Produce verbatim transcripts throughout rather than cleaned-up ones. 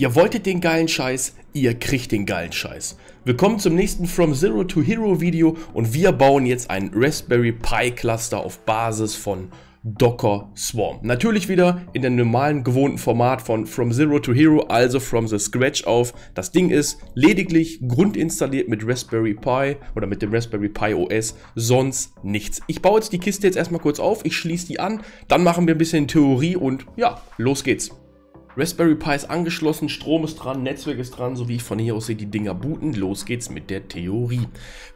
Ihr wolltet den geilen Scheiß, ihr kriegt den geilen Scheiß. Willkommen zum nächsten From Zero to Hero Video und wir bauen jetzt einen Raspberry Pi Cluster auf Basis von Docker Swarm. Natürlich wieder in dem normalen gewohnten Format von From Zero to Hero, also from the scratch auf. Das Ding ist lediglich grundinstalliert mit Raspberry Pi oder mit dem Raspberry Pi O S, sonst nichts. Ich baue jetzt die Kiste jetzt erstmal kurz auf, ich schließe die an, dann machen wir ein bisschen Theorie und ja, los geht's. Raspberry Pi ist angeschlossen, Strom ist dran, Netzwerk ist dran, so wie ich von hier aus sehe, die Dinger booten. Los geht's mit der Theorie.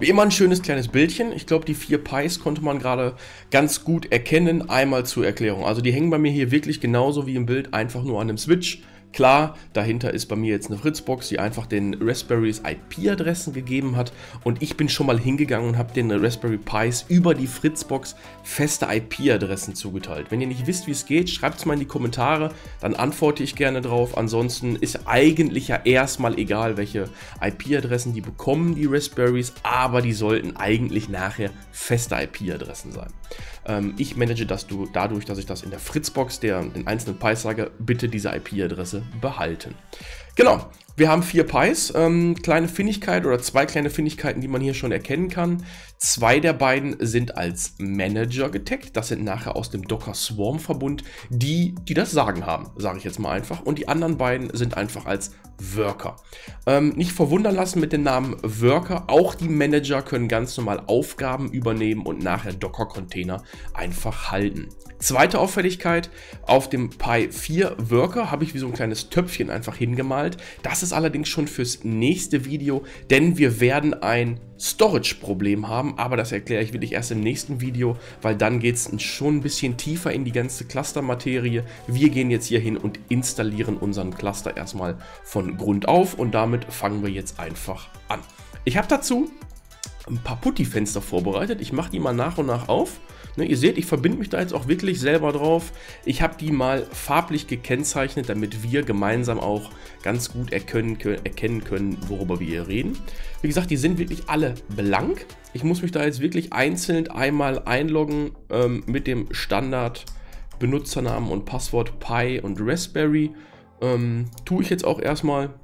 Wie immer ein schönes kleines Bildchen. Ich glaube, die vier Pis konnte man gerade ganz gut erkennen. Einmal zur Erklärung. Also die hängen bei mir hier wirklich genauso wie im Bild, einfach nur an einem Switch. Klar, dahinter ist bei mir jetzt eine Fritzbox, die einfach den Raspberries I P-Adressen gegeben hat und ich bin schon mal hingegangen und habe den Raspberry Pis über die Fritzbox feste I P-Adressen zugeteilt. Wenn ihr nicht wisst, wie es geht, schreibt es mal in die Kommentare, dann antworte ich gerne drauf. Ansonsten ist eigentlich ja erstmal egal, welche I P-Adressen die bekommen, die Raspberries, aber die sollten eigentlich nachher feste I P-Adressen sein. Ähm, ich manage das dadurch, dass ich das in der Fritzbox, der den einzelnen Pis sage, bitte diese I P-Adresse behalten. Genau, wir haben vier Pis, ähm, kleine Findigkeit oder zwei kleine Findigkeiten, die man hier schon erkennen kann. Zwei der beiden sind als Manager getaggt, das sind nachher aus dem Docker Swarm Verbund, die, die das Sagen haben, sage ich jetzt mal einfach. Und die anderen beiden sind einfach als Worker. Ähm, nicht verwundern lassen mit dem Namen Worker, auch die Manager können ganz normal Aufgaben übernehmen und nachher Docker Container einfach halten. Zweite Auffälligkeit, auf dem Pi vier Worker habe ich wie so ein kleines Töpfchen einfach hingemalt. Das ist allerdings schon fürs nächste Video, denn wir werden ein Storage-Problem haben, aber das erkläre ich wirklich erst im nächsten Video, weil dann geht es schon ein bisschen tiefer in die ganze Cluster-Materie. Wir gehen jetzt hier hin und installieren unseren Cluster erstmal von Grund auf und damit fangen wir jetzt einfach an. Ich habe dazu ein paar Putty-Fenster vorbereitet. Ich mache die mal nach und nach auf. Ne, ihr seht, ich verbinde mich da jetzt auch wirklich selber drauf. Ich habe die mal farblich gekennzeichnet, damit wir gemeinsam auch ganz gut erkennen können, worüber wir hier reden. Wie gesagt, die sind wirklich alle blank. Ich muss mich da jetzt wirklich einzeln einmal einloggen ähm, mit dem Standard Benutzernamen und Passwort Pi und Raspberry. Ähm, tue ich jetzt auch erstmal.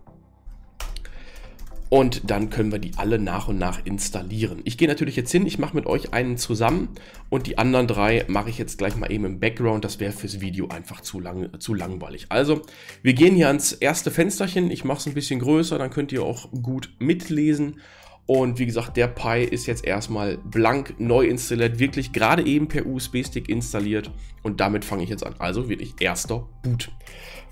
Und dann können wir die alle nach und nach installieren. Ich gehe natürlich jetzt hin, ich mache mit euch einen zusammen und die anderen drei mache ich jetzt gleich mal eben im Background. Das wäre fürs Video einfach zu lang, zu langweilig. Also, wir gehen hier ans erste Fensterchen. Ich mache es ein bisschen größer, dann könnt ihr auch gut mitlesen. Und wie gesagt, der Pi ist jetzt erstmal blank neu installiert, wirklich gerade eben per U S B-Stick installiert. Und damit fange ich jetzt an. Also wirklich erster Boot.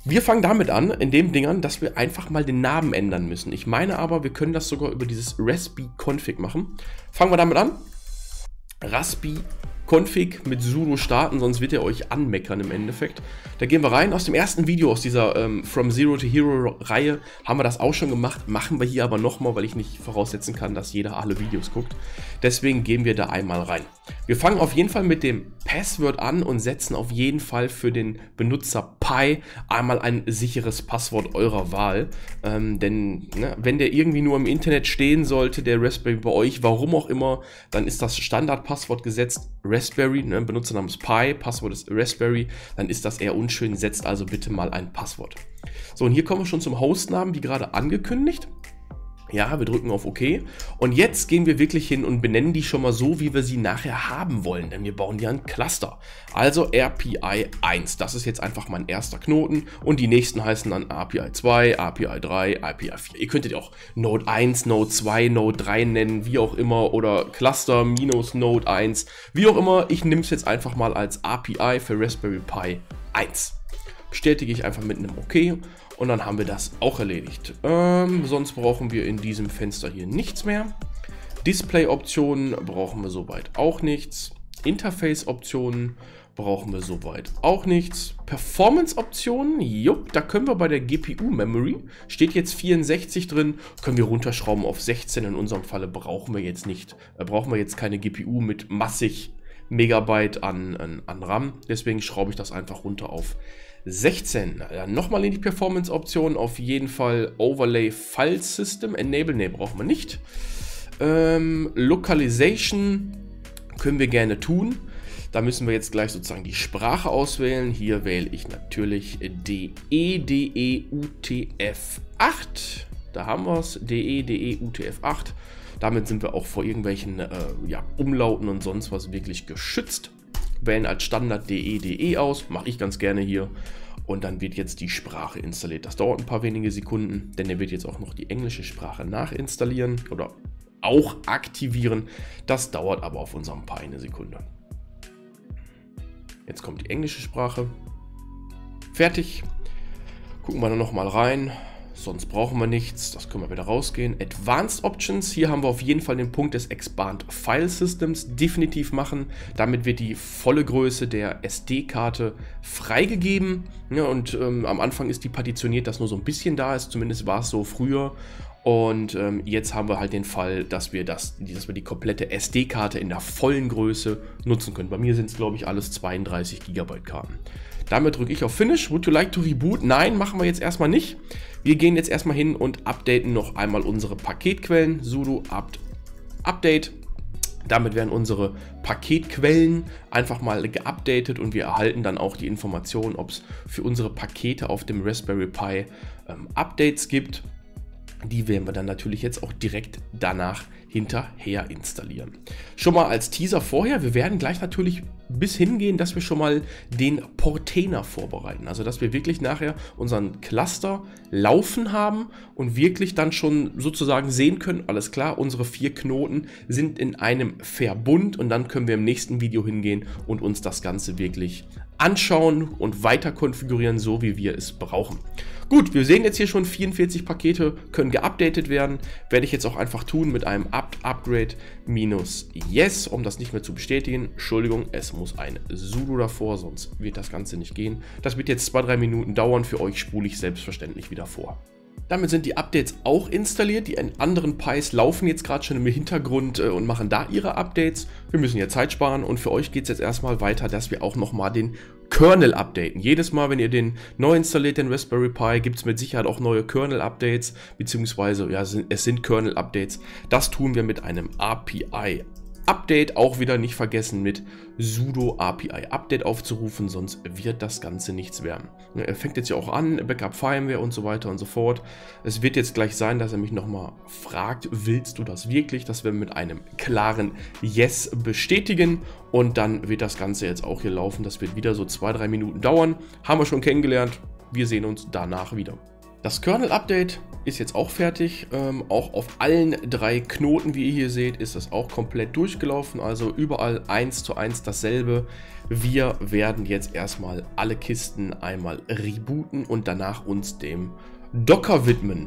Wir fangen damit an, in den Dingern, dass wir einfach mal den Namen ändern müssen. Ich meine aber, wir können das sogar über dieses Raspi-Config machen. Fangen wir damit an. Raspi-Config mit sudo starten, sonst wird er euch anmeckern im Endeffekt. Da gehen wir rein. Aus dem ersten Video, aus dieser ähm, From Zero to Hero Reihe, haben wir das auch schon gemacht. Machen wir hier aber nochmal, weil ich nicht voraussetzen kann, dass jeder alle Videos guckt. Deswegen gehen wir da einmal rein. Wir fangen auf jeden Fall mit dem Passwort an und setzen auf jeden Fall für den Benutzer Pi einmal ein sicheres Passwort eurer Wahl. Ähm, denn ne, wenn der irgendwie nur im Internet stehen sollte, der Raspberry bei euch, warum auch immer, dann ist das Standardpasswort gesetzt Raspberry, ne, Benutzernamen ist Pi, Passwort ist Raspberry, dann ist das eher unschön, setzt also bitte mal ein Passwort. So, und hier kommen wir schon zum Hostnamen, wie gerade angekündigt. Ja, wir drücken auf OK und jetzt gehen wir wirklich hin und benennen die schon mal so, wie wir sie nachher haben wollen, denn wir bauen ja ein Cluster. Also R P I eins, das ist jetzt einfach mein erster Knoten und die nächsten heißen dann R P I zwei, R P I drei, R P I vier. Ihr könntet auch Node eins, Node zwei, Node drei nennen, wie auch immer, oder Cluster minus Node eins, wie auch immer. Ich nehme es jetzt einfach mal als R P I für Raspberry Pi eins. Bestätige ich einfach mit einem OK. Und dann haben wir das auch erledigt. Ähm, sonst brauchen wir in diesem Fenster hier nichts mehr. Display-Optionen brauchen wir soweit auch nichts. Interface-Optionen brauchen wir soweit auch nichts. Performance-Optionen, jupp, da können wir bei der G P U-Memory, steht jetzt vierundsechzig drin, können wir runterschrauben auf sechzehn. In unserem Falle brauchen wir jetzt nicht, äh, brauchen wir jetzt keine G P U mit massig Megabyte an, an, an RAM. Deswegen schraube ich das einfach runter auf sechzehn. Ja, nochmal in die Performance-Option. Auf jeden Fall Overlay File System. Enable, nee, brauchen wir nicht. Ähm, Localization können wir gerne tun. Da müssen wir jetzt gleich sozusagen die Sprache auswählen. Hier wähle ich natürlich D E D E U T F acht. Da haben wir es, D E D E U T F acht. Damit sind wir auch vor irgendwelchen äh, ja, Umlauten und sonst was wirklich geschützt. Wählen als Standard D E D E aus, mache ich ganz gerne hier. Und dann wird jetzt die Sprache installiert. Das dauert ein paar wenige Sekunden, denn er wird jetzt auch noch die englische Sprache nachinstallieren oder auch aktivieren. Das dauert aber auf unserem Pi eine Sekunde. Jetzt kommt die englische Sprache. Fertig. Gucken wir dann nochmal rein. Sonst brauchen wir nichts. Das können wir wieder rausgehen. Advanced Options. Hier haben wir auf jeden Fall den Punkt des Expand File Systems definitiv machen. Damit wird die volle Größe der S D-Karte freigegeben. Ja, und ähm, am Anfang ist die partitioniert, dass nur so ein bisschen da ist. Zumindest war es so früher. Und ähm, jetzt haben wir halt den Fall, dass wir, das, dass wir die komplette S D-Karte in der vollen Größe nutzen können. Bei mir sind es, glaube ich, alles zweiunddreißig Gigabyte Karten. Damit drücke ich auf Finish. Would you like to reboot? Nein, machen wir jetzt erstmal nicht. Wir gehen jetzt erstmal hin und updaten noch einmal unsere Paketquellen. Sudo apt update. Damit werden unsere Paketquellen einfach mal geupdatet und wir erhalten dann auch die Information, ob es für unsere Pakete auf dem Raspberry Pi ähm, Updates gibt. Die werden wir dann natürlich jetzt auch direkt danach hinterher installieren. Schon mal als Teaser vorher, wir werden gleich natürlich bis hingehen, dass wir schon mal den Portainer vorbereiten. Also dass wir wirklich nachher unseren Cluster laufen haben und wirklich dann schon sozusagen sehen können, alles klar, unsere vier Knoten sind in einem Verbund und dann können wir im nächsten Video hingehen und uns das Ganze wirklich anschauen und weiter konfigurieren, so wie wir es brauchen. Gut, wir sehen jetzt hier schon vierundvierzig Pakete können geupdatet werden. Werde ich jetzt auch einfach tun mit einem apt upgrade minus yes, um das nicht mehr zu bestätigen. Entschuldigung, es muss ein sudo davor, sonst wird das Ganze nicht gehen. Das wird jetzt zwei, drei Minuten dauern. Für euch spule ich selbstverständlich wieder vor. Damit sind die Updates auch installiert. Die anderen Pis laufen jetzt gerade schon im Hintergrund und machen da ihre Updates. Wir müssen ja Zeit sparen und für euch geht es jetzt erstmal weiter, dass wir auch nochmal den Kernel updaten. Jedes Mal, wenn ihr den neu installiert, den Raspberry Pi, gibt es mit Sicherheit auch neue Kernel-Updates, beziehungsweise ja, es sind Kernel-Updates. Das tun wir mit einem A P I Update, auch wieder nicht vergessen mit sudo A P I Update aufzurufen, sonst wird das Ganze nichts werden. Er fängt jetzt ja auch an, Backup Firmware und so weiter und so fort. Es wird jetzt gleich sein, dass er mich nochmal fragt, willst du das wirklich? Das werden wir mit einem klaren Yes bestätigen und dann wird das Ganze jetzt auch hier laufen. Das wird wieder so zwei, drei Minuten dauern. Haben wir schon kennengelernt. Wir sehen uns danach wieder. Das Kernel-Update ist jetzt auch fertig. Ähm, auch auf allen drei Knoten, wie ihr hier seht, ist das auch komplett durchgelaufen. Also überall eins zu eins dasselbe. Wir werden jetzt erstmal alle Kisten einmal rebooten und danach uns dem Docker widmen.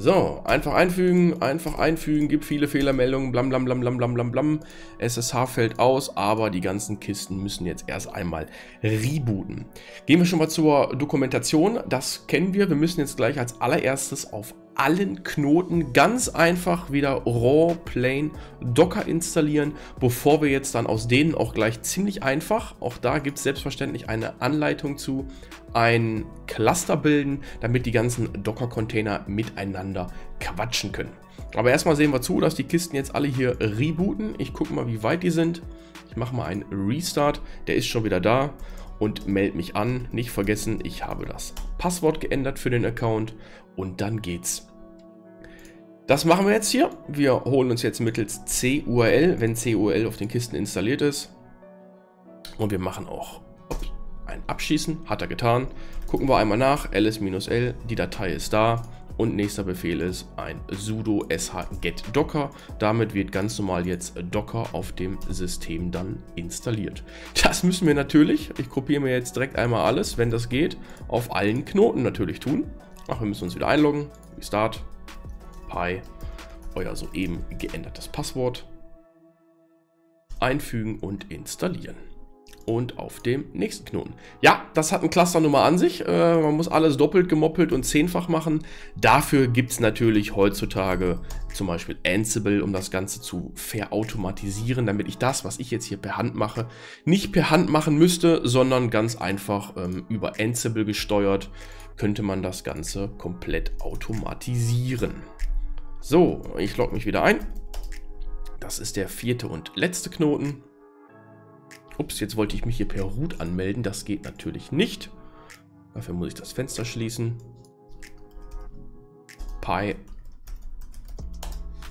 So, einfach einfügen, einfach einfügen, gibt viele Fehlermeldungen, blam blam blam blam blam blam blam. S S H fällt aus, aber die ganzen Kisten müssen jetzt erst einmal rebooten. Gehen wir schon mal zur Dokumentation, das kennen wir. Wir müssen jetzt gleich als allererstes auf allen Knoten ganz einfach wieder raw plain Docker installieren, bevor wir jetzt dann aus denen auch gleich ziemlich einfach, auch da gibt es selbstverständlich eine Anleitung zu, ein Cluster bilden, damit die ganzen Docker-Container miteinander quatschen können. Aber erstmal sehen wir zu, dass die Kisten jetzt alle hier rebooten. Ich gucke mal, wie weit die sind. Ich mache mal einen Restart, der ist schon wieder da. Und melde mich an. Nicht vergessen, ich habe das Passwort geändert für den Account und dann geht's. Das machen wir jetzt hier. Wir holen uns jetzt mittels C U R L, wenn C U R L auf den Kisten installiert ist. Und wir machen auch ein Abschießen. Hat er getan. Gucken wir einmal nach. L S L. Die Datei ist da. Und nächster Befehl ist ein sudo sh-get-docker. Damit wird ganz normal jetzt Docker auf dem System dann installiert. Das müssen wir natürlich, ich kopiere mir jetzt direkt einmal alles, wenn das geht, auf allen Knoten natürlich tun. Ach, wir müssen uns wieder einloggen. Restart, Pi, euer soeben geändertes Passwort. Einfügen und installieren. Und auf dem nächsten Knoten. Ja, das hat ein Cluster nun mal an sich. Äh, man muss alles doppelt gemoppelt und zehnfach machen. Dafür gibt es natürlich heutzutage zum Beispiel Ansible, um das Ganze zu verautomatisieren, damit ich das, was ich jetzt hier per Hand mache, nicht per Hand machen müsste, sondern ganz einfach ähm, über Ansible gesteuert, könnte man das Ganze komplett automatisieren. So, ich logge mich wieder ein. Das ist der vierte und letzte Knoten. Ups, jetzt wollte ich mich hier per Root anmelden. Das geht natürlich nicht. Dafür muss ich das Fenster schließen. Pi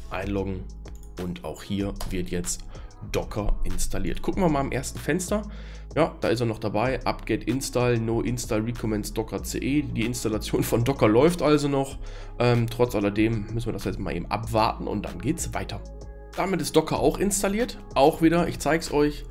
einloggen. Und auch hier wird jetzt Docker installiert. Gucken wir mal im ersten Fenster. Ja, da ist er noch dabei. Apt-get install, no install recommends Docker C E. Die Installation von Docker läuft also noch. Ähm, trotz alledem müssen wir das jetzt mal eben abwarten und dann geht's weiter. Damit ist Docker auch installiert. Auch wieder, ich zeige es euch.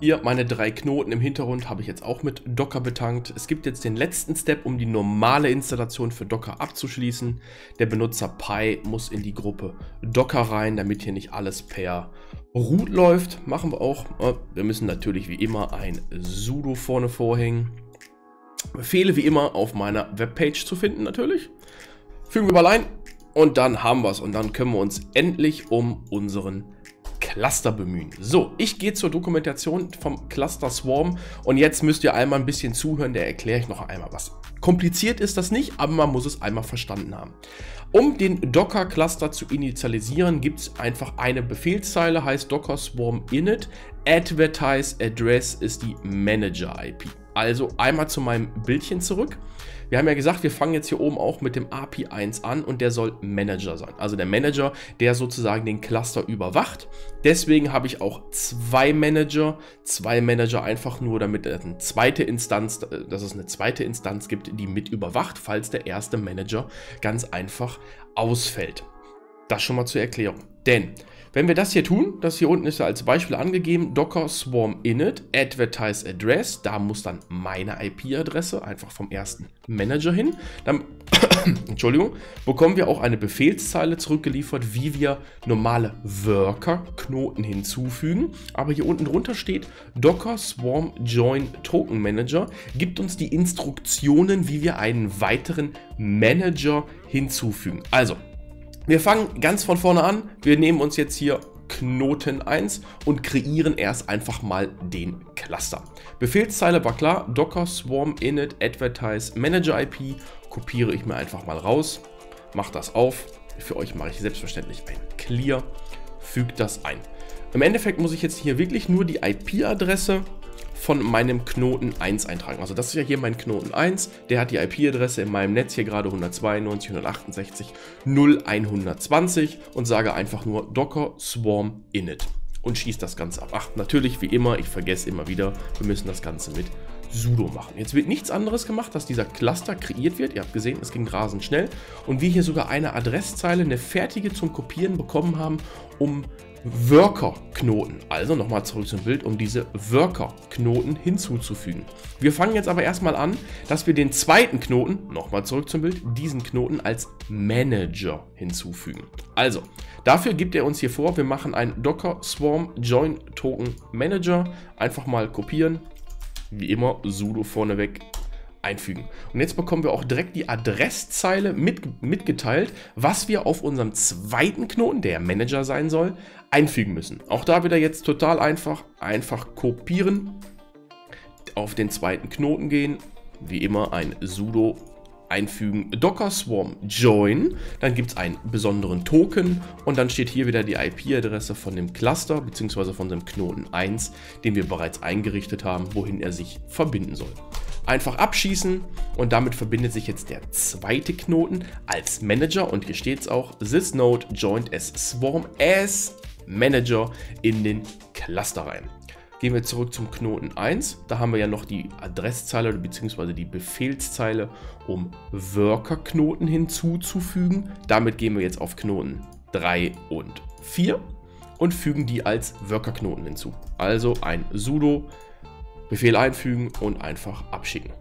Hier meine drei Knoten im Hintergrund habe ich jetzt auch mit Docker betankt. Es gibt jetzt den letzten Step, um die normale Installation für Docker abzuschließen. Der Benutzer Pi muss in die Gruppe Docker rein, damit hier nicht alles per Root läuft. Machen wir auch. Wir müssen natürlich wie immer ein sudo vorne vorhängen. Befehle wie immer auf meiner Webpage zu finden natürlich. Fügen wir mal ein und dann haben wir es. Und dann können wir uns endlich um unseren Cluster bemühen. So, ich gehe zur Dokumentation vom Cluster Swarm und jetzt müsst ihr einmal ein bisschen zuhören, da erkläre ich noch einmal was. Kompliziert ist das nicht, aber man muss es einmal verstanden haben. Um den Docker Cluster zu initialisieren, gibt es einfach eine Befehlszeile, heißt Docker Swarm init, advertise address ist die Manager I P. Also einmal zu meinem Bildchen zurück. Wir haben ja gesagt, wir fangen jetzt hier oben auch mit dem A P I eins an und der soll Manager sein. Also der Manager, der sozusagen den Cluster überwacht. Deswegen habe ich auch zwei Manager. Zwei Manager einfach nur, damit eine zweite Instanz, dass es eine zweite Instanz gibt, die mit überwacht, falls der erste Manager ganz einfach ausfällt. Das schon mal zur Erklärung. Denn wenn wir das hier tun, das hier unten ist ja als Beispiel angegeben, Docker Swarm init, advertise address, da muss dann meine I P-Adresse einfach vom ersten Manager hin. Dann, Entschuldigung, bekommen wir auch eine Befehlszeile zurückgeliefert, wie wir normale Worker-Knoten hinzufügen. Aber hier unten drunter steht Docker Swarm join Token Manager, gibt uns die Instruktionen, wie wir einen weiteren Manager hinzufügen. Also, wir fangen ganz von vorne an, wir nehmen uns jetzt hier Knoten eins und kreieren erst einfach mal den Cluster. Befehlszeile war klar, Docker Swarm init advertise Manager I P, kopiere ich mir einfach mal raus, mache das auf, für euch mache ich selbstverständlich ein Clear, füge das ein. Im Endeffekt muss ich jetzt hier wirklich nur die I P-Adresse von meinem Knoten eins eintragen. Also das ist ja hier mein Knoten eins, der hat die I P-Adresse in meinem Netz hier gerade hundertzweiundneunzig Punkt hundertachtundsechzig Punkt null Punkt hundertzwanzig und sage einfach nur Docker Swarm init und schieße das Ganze ab. Ach, natürlich wie immer, ich vergesse immer wieder, wir müssen das Ganze mit sudo machen. Jetzt wird nichts anderes gemacht, dass dieser Cluster kreiert wird. Ihr habt gesehen, es ging rasend schnell und wir hier sogar eine Adresszeile, eine fertige zum Kopieren bekommen haben, um Worker-Knoten, also nochmal zurück zum Bild, um diese Worker-Knoten hinzuzufügen. Wir fangen jetzt aber erstmal an, dass wir den zweiten Knoten, nochmal zurück zum Bild, diesen Knoten als Manager hinzufügen. Also, dafür gibt er uns hier vor, wir machen ein Docker Swarm Join Token Manager, einfach mal kopieren, wie immer sudo vorneweg einfügen. Und jetzt bekommen wir auch direkt die Adresszeile mit, mitgeteilt, was wir auf unserem zweiten Knoten, der Manager sein soll, einfügen müssen. Auch da wieder jetzt total einfach, einfach kopieren, auf den zweiten Knoten gehen, wie immer ein sudo einfügen, Docker Swarm join, dann gibt es einen besonderen Token und dann steht hier wieder die I P-Adresse von dem Cluster bzw. von dem Knoten eins, den wir bereits eingerichtet haben, wohin er sich verbinden soll. Einfach abschießen und damit verbindet sich jetzt der zweite Knoten als Manager und hier steht es auch, this node joined as Swarm as Manager in den Cluster rein. Gehen wir zurück zum Knoten eins, da haben wir ja noch die Adresszeile bzw. die Befehlszeile, um Worker-Knoten hinzuzufügen. Damit gehen wir jetzt auf Knoten drei und vier und fügen die als Worker-Knoten hinzu. Also ein sudo Befehl einfügen und einfach abschicken.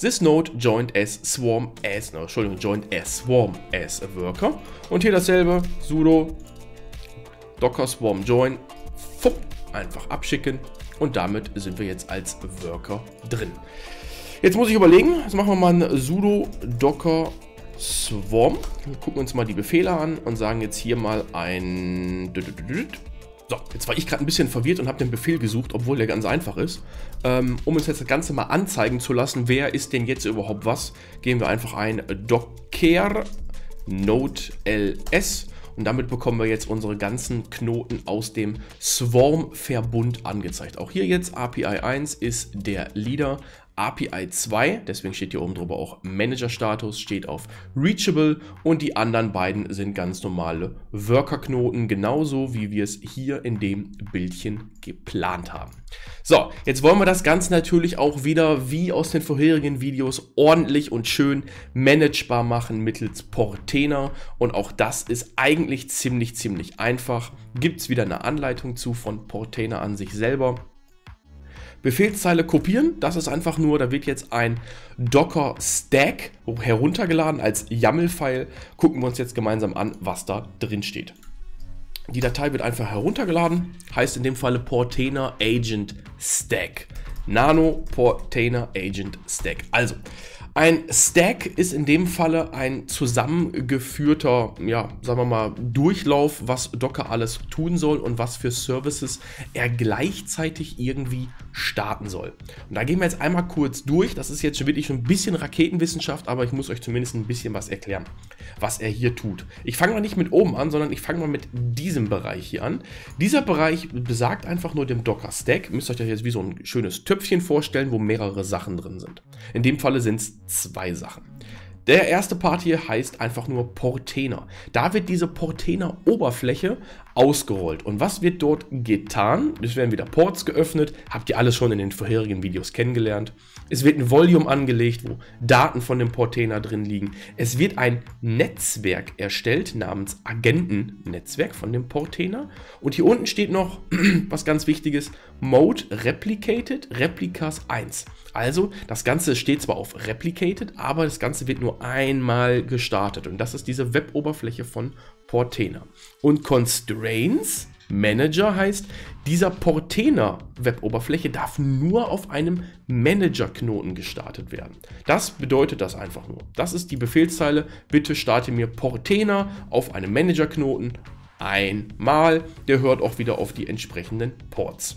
This node joined as Swarm as, no, Entschuldigung, joined as Swarm as a Worker. Und hier dasselbe, sudo Docker Swarm join, fupp, einfach abschicken und damit sind wir jetzt als Worker drin. Jetzt muss ich überlegen, jetzt machen wir mal ein sudo Docker Swarm. Wir gucken uns mal die Befehle an und sagen jetzt hier mal ein. So, jetzt war ich gerade ein bisschen verwirrt und habe den Befehl gesucht, obwohl der ganz einfach ist. Ähm, um uns jetzt das Ganze mal anzeigen zu lassen, wer ist denn jetzt überhaupt was, gehen wir einfach ein Docker Node L S Und damit bekommen wir jetzt unsere ganzen Knoten aus dem Swarm-Verbund angezeigt. Auch hier jetzt A P I eins ist der Leader. A P I zwei, deswegen steht hier oben drüber auch Manager-Status, steht auf Reachable und die anderen beiden sind ganz normale Worker-Knoten, genauso wie wir es hier in dem Bildchen geplant haben. So, jetzt wollen wir das Ganze natürlich auch wieder, wie aus den vorherigen Videos, ordentlich und schön managebar machen mittels Portainer und auch das ist eigentlich ziemlich, ziemlich einfach. Gibt es wieder eine Anleitung zu von Portainer an sich selber. Befehlszeile kopieren, das ist einfach nur, da wird jetzt ein Docker Stack heruntergeladen als YAML-File. Gucken wir uns jetzt gemeinsam an, was da drin steht. Die Datei wird einfach heruntergeladen, heißt in dem Falle Portainer Agent Stack. Nano Portainer Agent Stack. Also, ein Stack ist in dem Falle ein zusammengeführter, ja, sagen wir mal, Durchlauf, was Docker alles tun soll und was für Services er gleichzeitig irgendwie starten soll. Und da gehen wir jetzt einmal kurz durch. Das ist jetzt schon wirklich schon ein bisschen Raketenwissenschaft, aber ich muss euch zumindest ein bisschen was erklären, was er hier tut. Ich fange mal nicht mit oben an, sondern ich fange mal mit diesem Bereich hier an. Dieser Bereich besagt einfach nur dem Docker Stack. Müsst ihr euch das jetzt wie so ein schönes Töpfchen vorstellen, wo mehrere Sachen drin sind. In dem Falle sind es zwei Sachen. Der erste Part hier heißt einfach nur Portainer. Da wird diese Portainer-Oberfläche ausgerollt. Und was wird dort getan? Es werden wieder Ports geöffnet. Habt ihr alles schon in den vorherigen Videos kennengelernt. Es wird ein Volume angelegt, wo Daten von dem Portainer drin liegen. Es wird ein Netzwerk erstellt namens Agentennetzwerk von dem Portainer. Und hier unten steht noch was ganz Wichtiges: Mode Replicated, Replicas eins. Also das Ganze steht zwar auf Replicated, aber das Ganze wird nur einmal gestartet. Und das ist diese Web-Oberfläche von Portainer. Und Constraints Manager heißt, dieser Portainer-Web-Oberfläche darf nur auf einem Manager-Knoten gestartet werden. Das bedeutet das einfach nur. Das ist die Befehlszeile, bitte starte mir Portainer auf einem Manager-Knoten einmal. Der hört auch wieder auf die entsprechenden Ports.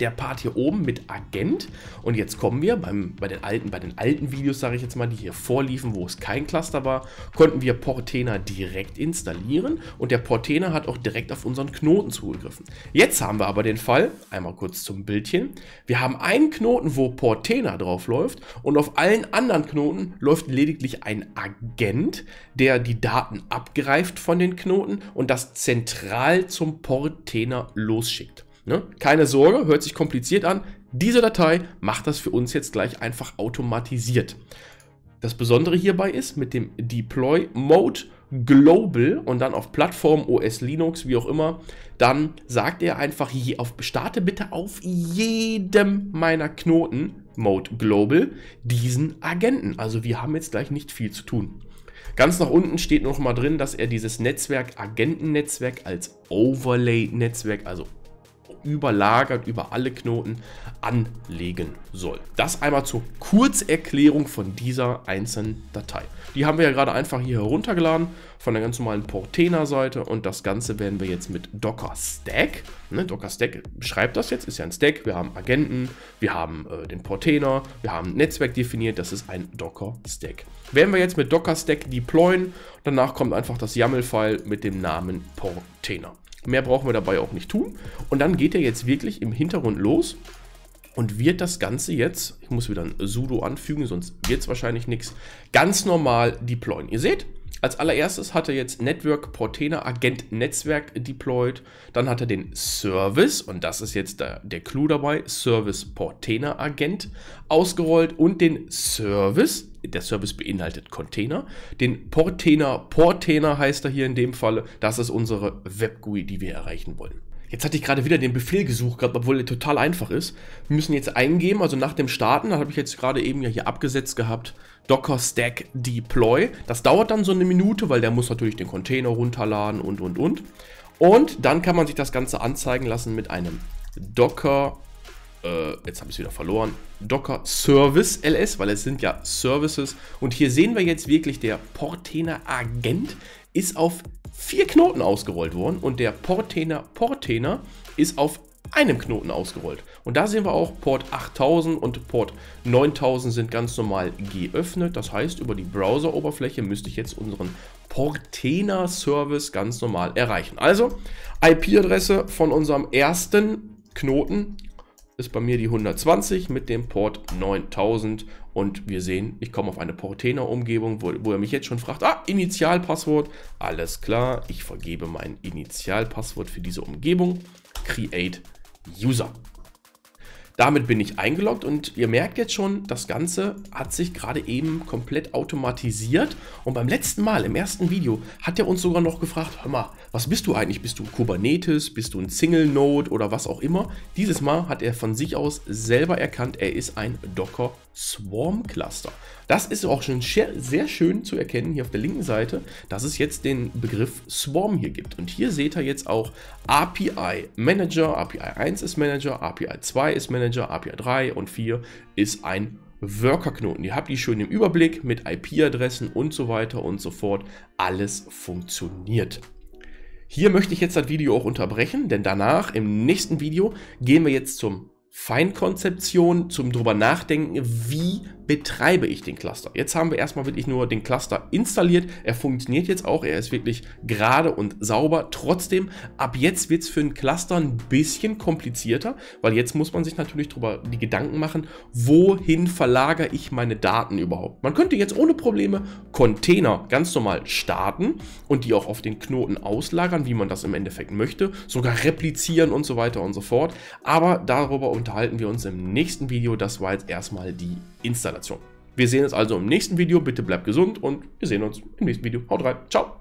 Der Part hier oben mit Agent und jetzt kommen wir beim, bei, den alten, bei den alten Videos, sage ich jetzt mal, die hier vorliefen, wo es kein Cluster war, konnten wir Portainer direkt installieren und der Portainer hat auch direkt auf unseren Knoten zugegriffen. Jetzt haben wir aber den Fall, einmal kurz zum Bildchen, wir haben einen Knoten, wo Portainer drauf läuft und auf allen anderen Knoten läuft lediglich ein Agent, der die Daten abgreift von den Knoten und das zentral zum Portainer losschickt. Keine Sorge, hört sich kompliziert an. Diese Datei macht das für uns jetzt gleich einfach automatisiert. Das Besondere hierbei ist mit dem Deploy Mode Global und dann auf Plattform, O S, Linux, wie auch immer, dann sagt er einfach, je auf, starte bitte auf jedem meiner Knoten Mode Global diesen Agenten. Also wir haben jetzt gleich nicht viel zu tun. Ganz nach unten steht noch mal drin, dass er dieses Netzwerk, Agentennetzwerk als Overlay-Netzwerk, also überlagert über alle Knoten anlegen soll. Das einmal zur Kurzerklärung von dieser einzelnen Datei. Die haben wir ja gerade einfach hier heruntergeladen von der ganz normalen Portainer-Seite und das Ganze werden wir jetzt mit Docker Stack, ne, Docker Stack beschreibt das jetzt, ist ja ein Stack, wir haben Agenten, wir haben äh, den Portainer, wir haben ein Netzwerk definiert, das ist ein Docker Stack. Werden wir jetzt mit Docker Stack deployen, danach kommt einfach das YAML-File mit dem Namen Portainer. Mehr brauchen wir dabei auch nicht tun. Und dann geht er jetzt wirklich im Hintergrund los und wird das Ganze jetzt, ich muss wieder ein Sudo anfügen, sonst wird es wahrscheinlich nichts, ganz normal deployen. Ihr seht, als allererstes hat er jetzt Network Portainer Agent Netzwerk deployed. Dann hat er den Service, und das ist jetzt der, der Clou dabei, Service Portainer Agent ausgerollt und den Service. Der Service beinhaltet Container. Den Portainer, Portainer heißt er hier in dem Falle. Das ist unsere Web G U I, die wir erreichen wollen. Jetzt hatte ich gerade wieder den Befehl gesucht, grad, obwohl der total einfach ist. Wir müssen jetzt eingeben, also nach dem Starten, da habe ich jetzt gerade eben ja hier abgesetzt gehabt, Docker Stack Deploy. Das dauert dann so eine Minute, weil der muss natürlich den Container runterladen und, und, und. Und dann kann man sich das Ganze anzeigen lassen mit einem Docker, äh, jetzt habe ich es wieder verloren, Docker Service L S, weil es sind ja Services. Und hier sehen wir jetzt wirklich, der Portainer Agent ist auf vier Knoten ausgerollt worden und der Portainer Portainer ist auf einem Knoten ausgerollt. Und da sehen wir auch, Port achttausend und Port neuntausend sind ganz normal geöffnet. Das heißt, über die Browser-Oberfläche müsste ich jetzt unseren Portainer-Service ganz normal erreichen. Also, I P-Adresse von unserem ersten Knoten ist bei mir die hundertzwanzig mit dem Port neuntausend. Und wir sehen, ich komme auf eine Portainer-Umgebung, wo, wo er mich jetzt schon fragt, ah, Initialpasswort. Alles klar, ich vergebe mein Initialpasswort für diese Umgebung. Create User. Damit bin ich eingeloggt und ihr merkt jetzt schon, das Ganze hat sich gerade eben komplett automatisiert. Und beim letzten Mal, im ersten Video, hat er uns sogar noch gefragt, hör mal, was bist du eigentlich? Bist du Kubernetes? Bist du ein Single Node oder was auch immer? Dieses Mal hat er von sich aus selber erkannt, er ist ein Docker Swarm Cluster. Das ist auch schon sehr schön zu erkennen hier auf der linken Seite, dass es jetzt den Begriff Swarm hier gibt. Und hier seht ihr jetzt auch A P I Manager, A P I eins ist Manager, A P I zwei ist Manager, A P I drei und vier ist ein Worker-Knoten. Ihr habt die schön im Überblick mit I P-Adressen und so weiter und so fort. Alles funktioniert. Hier möchte ich jetzt das Video auch unterbrechen, denn danach im nächsten Video gehen wir jetzt zum Feinkonzeption, zum drüber nachdenken, wie betreibe ich den Cluster. Jetzt haben wir erstmal wirklich nur den Cluster installiert. Er funktioniert jetzt auch. Er ist wirklich gerade und sauber. Trotzdem, ab jetzt wird es für einen Cluster ein bisschen komplizierter, weil jetzt muss man sich natürlich darüber die Gedanken machen, wohin verlagere ich meine Daten überhaupt. Man könnte jetzt ohne Probleme Container ganz normal starten und die auch auf den Knoten auslagern, wie man das im Endeffekt möchte, sogar replizieren und so weiter und so fort. Aber darüber unter halten wir uns im nächsten Video. Das war jetzt erstmal die Installation. Wir sehen uns also im nächsten Video. Bitte bleibt gesund und wir sehen uns im nächsten Video. Haut rein. Ciao.